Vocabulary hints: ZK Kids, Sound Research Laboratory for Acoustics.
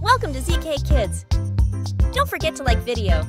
Welcome to ZK Kids. Don't forget to like video.